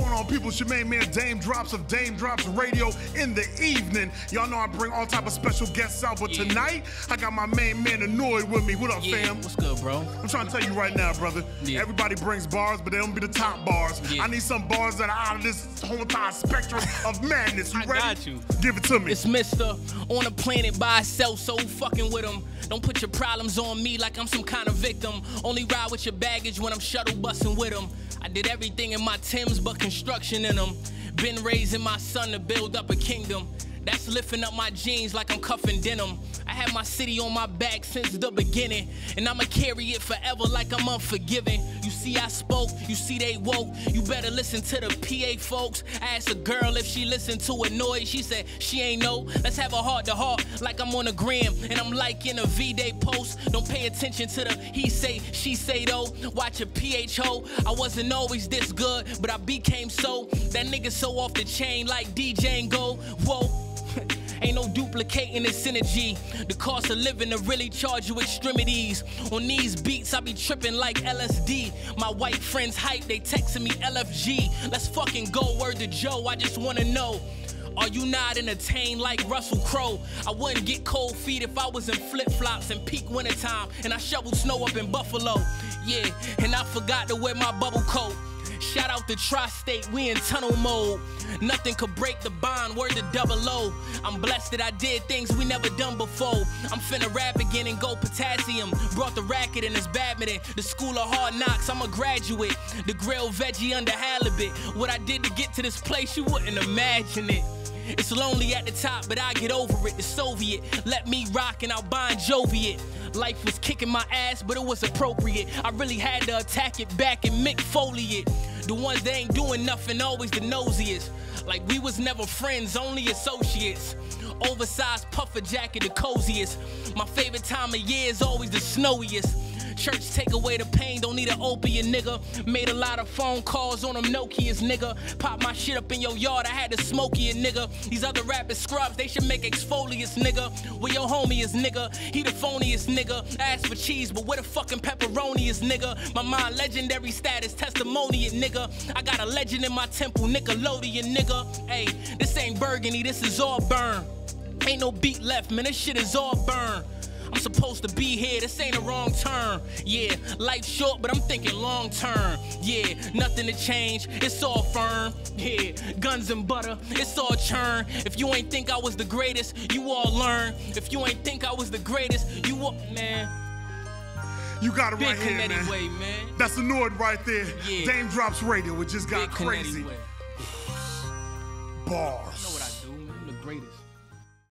going on, people? It's your main man, Daym Drops of Daym Drops Radio in the evening. Y'all know I bring all type of special guests out, but tonight, I got my main man, ANoyd, with me. What up, fam? What's good, bro? I'm trying to tell you right now, brother. Yeah. Everybody brings bars, but they don't be the top bars. Yeah. I need some bars that are out of this whole entire spectrum of madness. You ready? I got you. Give it to me. It's Mr. On a planet by Selso, fucking with him. Don't put your problems on me like I'm some kind of victim. Only ride with your baggage when I'm shuttle busting with them. I did everything in my Timbs but construction in them. Been raising my son to build up a kingdom. That's lifting up my jeans like I'm cuffing denim. I had my city on my back since the beginning, and I'ma carry it forever like I'm unforgiving. You see I spoke, you see they woke. You better listen to the PA folks. I asked a girl if she listened to ANoyd. She said she ain't know. Let's have a heart-to-heart like I'm on a gram, and I'm liking a V-Day post. Don't pay attention to the he say, she say though. Watch a PH ho. I wasn't always this good, but I became so. That nigga so off the chain like DJ Go. Whoa. Ain't no duplicating this energy. The cost of living to really charge you extremities. On these beats, I be tripping like LSD. My white friends hype, they texting me LFG. Let's fucking go, word to Joe, I just wanna know. Are you not entertained like Russell Crowe? I wouldn't get cold feet if I was in flip-flops in peak wintertime, and I shoveled snow up in Buffalo. Yeah, and I forgot to wear my bubble coat. Shout out to Tri-State, we in tunnel mode. Nothing could break the bond, word to double O. I'm blessed that I did things we never done before. I'm finna rap again and go potassium. Brought the racket and it's badminton. The school of hard knocks, I'm a graduate. The grilled veggie under halibut. What I did to get to this place, you wouldn't imagine it. It's lonely at the top, but I get over it. The Soviet, let me rock and I'll Bon Jovi it. Life was kicking my ass, but it was appropriate. I really had to attack it back and Mick Foley it. The ones that ain't doing nothing, always the nosiest. Like we was never friends, only associates. Oversized puffer jacket, the coziest. My favorite time of year is always the snowiest. Church take away the pain, don't need an opiate, nigga. Made a lot of phone calls on them Nokias, nigga. Pop my shit up in your yard, I had to smoke it, nigga. These other rappers scrubs, they should make exfoliates, nigga. Where your homie is, nigga. He the phoniest, nigga. I asked for cheese, but where the fucking pepperoni is, nigga. My mind legendary status, testimony, nigga. I got a legend in my temple, Nickelodeon, nigga. Hey, this ain't burgundy, this is all burn. Ain't no beat left, man, this shit is all burn. I'm supposed to be here, this ain't a wrong turn. Yeah, life's short, but I'm thinking long term. Yeah, nothing to change, it's all firm. Yeah, guns and butter, it's all churn. If you ain't think I was the greatest, you all learn. If you ain't think I was the greatest, you all, man. You got it right here, man. Big Connecticut man. That's ANoyd right there. Yeah. Daym Drops Radio, it just got crazy. Big Connecticut way. Bars. I know what I do, man. I'm the greatest.